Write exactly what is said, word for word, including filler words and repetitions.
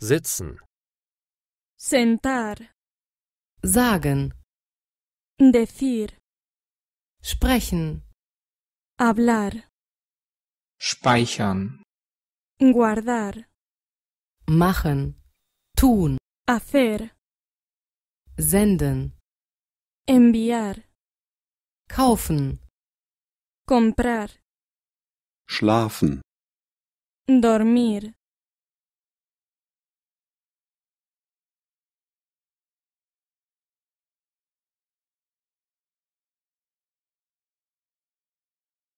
Sitzen. Sentar. Sagen. Decir. Sprechen. Hablar. Speichern. Guardar. Machen. Tun. Hacer. Senden. Enviar. Kaufen. Comprar. Schlafen. Dormir.